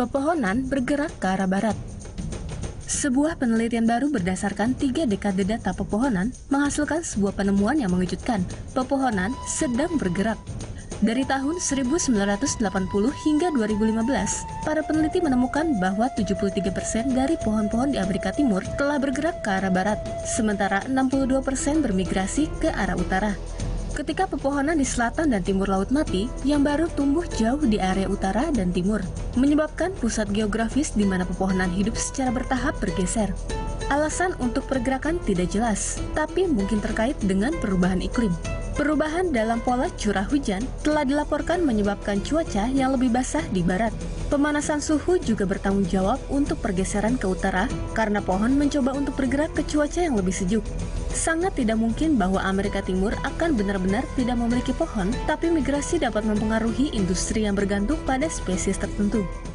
pepohonan bergerak ke arah barat. Sebuah penelitian baru berdasarkan 3 dekade data pepohonan menghasilkan sebuah penemuan yang mengejutkan. Pepohonan sedang bergerak. Dari tahun 1980 hingga 2015, para peneliti menemukan bahwa 73% dari pohon-pohon di Amerika Timur telah bergerak ke arah barat, sementara 62% bermigrasi ke arah utara. Ketika pepohonan di selatan dan timur laut mati, yang baru tumbuh jauh di area utara dan timur, menyebabkan pusat geografis di mana pepohonan hidup secara bertahap bergeser. Alasan untuk pergerakan tidak jelas, tapi mungkin terkait dengan perubahan iklim. Perubahan dalam pola curah hujan telah dilaporkan menyebabkan cuaca yang lebih basah di barat. Pemanasan suhu juga bertanggung jawab untuk pergeseran ke utara karena pohon mencoba untuk bergerak ke cuaca yang lebih sejuk. Sangat tidak mungkin bahwa Amerika Timur akan benar-benar tidak memiliki pohon, tapi migrasi dapat mempengaruhi industri yang bergantung pada spesies tertentu.